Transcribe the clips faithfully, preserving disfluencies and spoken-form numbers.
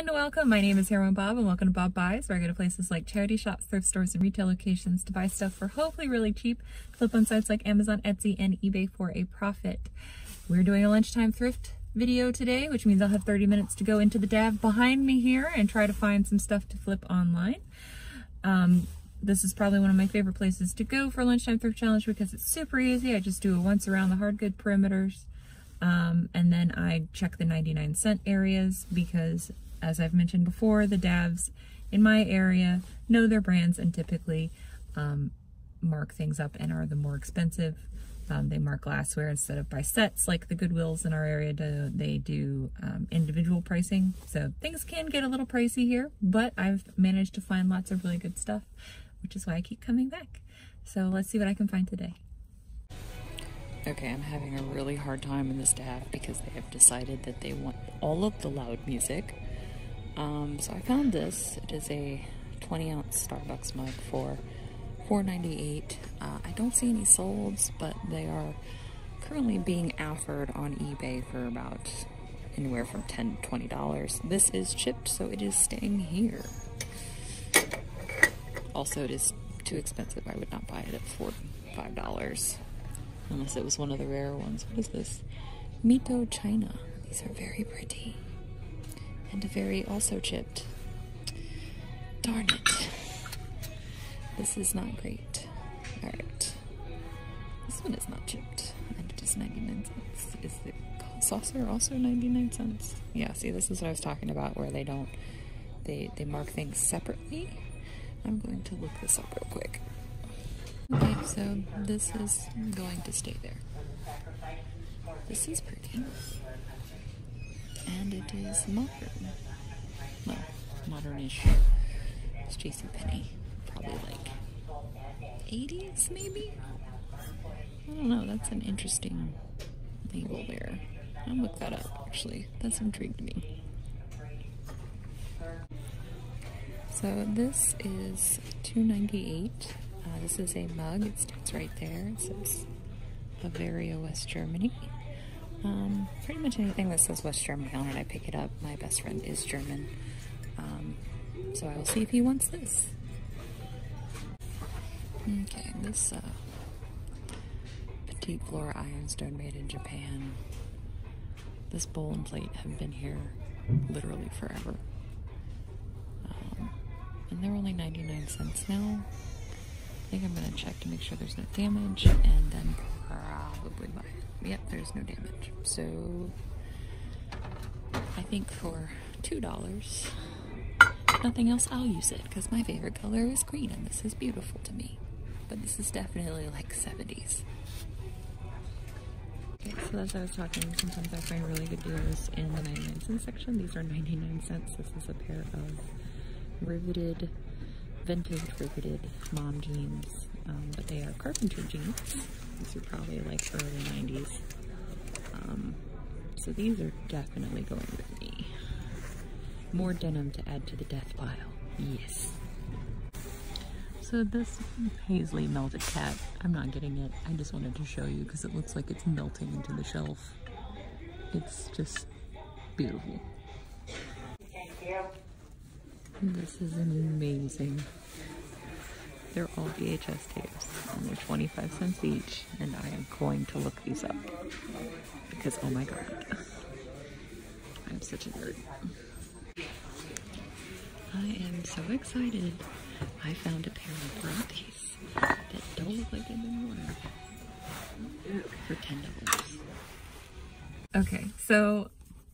and welcome. My name is Heroine Bob, and welcome to Bob Buys, where I go to places like charity shops, thrift stores, and retail locations to buy stuff for hopefully really cheap. Flip on sites like Amazon, Etsy, and eBay for a profit. We're doing a lunchtime thrift video today, which means I'll have thirty minutes to go into the D A V behind me here and try to find some stuff to flip online. Um, This is probably one of my favorite places to go for Lunchtime Thrift Challenge because it's super easy. I just do a once around the hard good perimeters, um, and then I check the ninety-nine cent areas because, as I've mentioned before, the D A Vs in my area know their brands and typically um, mark things up and are the more expensive. Um, they mark glassware instead of by sets like the Goodwills in our area do. They do um, individual pricing. So things can get a little pricey here, but I've managed to find lots of really good stuff, which is why I keep coming back. So let's see what I can find today. Okay, I'm having a really hard time in this D A V because they have decided that they want all of the loud music. Um, so I found this. It is a twenty ounce Starbucks mug for four ninety-eight. Uh, I don't see any solds, but they are currently being offered on eBay for about anywhere from ten to twenty dollars. This is chipped, so it is staying here. Also, it is too expensive. I would not buy it at four dollars, five dollars. Unless it was one of the rare ones. What is this? Mito China. These are very pretty. And very also chipped. Darn it. This is not great. Alright. This one is not chipped. And it is ninety-nine cents. Is the saucer also ninety-nine cents? Yeah, see, this is what I was talking about, where they don't, they, they mark things separately. I'm going to look this up real quick. Okay, so this is going to stay there. This is pretty. And it is modern. Well, modern-ish. It's JCPenney. Probably like eighties, maybe? I don't know. That's an interesting label there. I'll look that up, actually. That's intrigued me. So this is two ninety-eight. Uh, this is a mug. It stands right there. It says Bavaria, West Germany. Um, pretty much anything that says West Germany on it, I pick it up. My best friend is German, um, so I will see if he wants this. Okay, this uh, petite flora ironstone made in Japan. This bowl and plate have been here literally forever. And they're only ninety-nine cents now. I think I'm gonna check to make sure there's no damage and then probably buy it. Yep, there's no damage. So I think for two dollars, nothing else, I'll use it because my favorite color is green and this is beautiful to me. But this is definitely like seventies. Okay, so that's what I was talking, sometimes I find really good deals in the ninety-nine cent section. These are ninety-nine cents. This is a pair of riveted, vintage riveted mom jeans, um, but they are carpenter jeans. These are probably like early nineties. Um, so these are definitely going with me. More denim to add to the death pile. Yes. So this paisley melted cat, I'm not getting it. I just wanted to show you because it looks like it's melting into the shelf. It's just beautiful. Thank you. This is amazing. They're all V H S tapes and they're twenty-five cents each, and I am going to look these up because oh my god, I'm such a nerd. I am so excited. I found a pair of Rothy's that don't look like they've been worn for ten dollars. Okay, so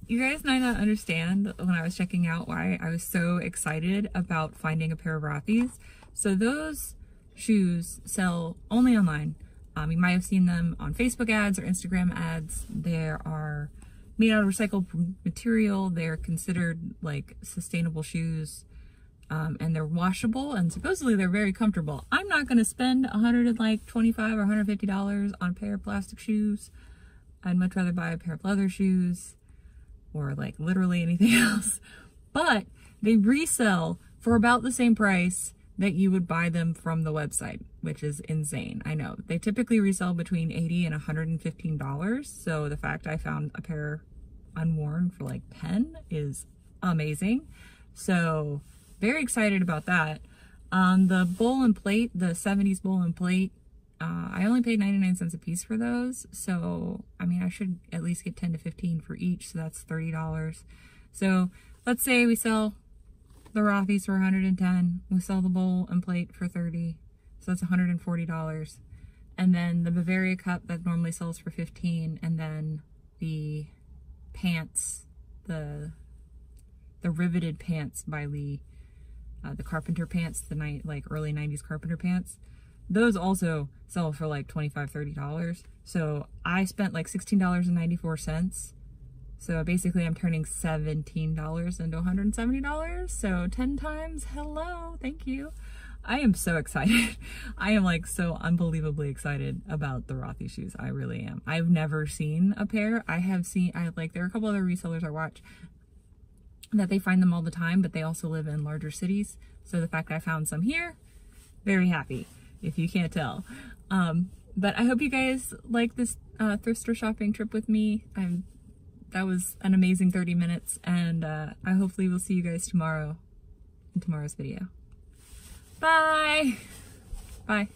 you guys might not understand when I was checking out why I was so excited about finding a pair of Rothy's. So those shoes sell only online. Um, you might have seen them on Facebook ads or Instagram ads. They are made out of recycled material. They're considered like sustainable shoes, um, and they're washable and supposedly they're very comfortable. I'm not going to spend one hundred and like twenty-five or one hundred fifty dollars on a pair of plastic shoes. I'd much rather buy a pair of leather shoes, or like literally anything else, but they resell for about the same price that you would buy them from the website, which is insane. I know they typically resell between eighty and one hundred fifteen dollars. So the fact I found a pair unworn for like ten is amazing. So very excited about that. Um, the bowl and plate, the seventies bowl and plate, uh, I only paid ninety-nine cents a piece for those. So, I mean, I should at least get ten to fifteen for each. So that's thirty dollars. So let's say we sell the Rothy's for one hundred ten. We sell the bowl and plate for thirty. So that's one hundred forty dollars. And then the Bavaria cup that normally sells for fifteen. And then the pants, the, the riveted pants by Lee, uh, the carpenter pants, the night, like early nineties carpenter pants. Those also sell for like twenty-five, thirty dollars. So I spent like sixteen dollars and ninety-four cents. So basically I'm turning seventeen dollars into one hundred seventy dollars. So ten times, hello, thank you. I am so excited. I am like so unbelievably excited about the Rothy's shoes. I really am. I've never seen a pair. I have seen, I like, there are a couple other resellers I watch that they find them all the time, but they also live in larger cities. So the fact that I found some here, very happy, if you can't tell. Um, but I hope you guys like this uh, thrift store shopping trip with me. I'm, that was an amazing thirty minutes, and uh, I hopefully will see you guys tomorrow in tomorrow's video. Bye. Bye.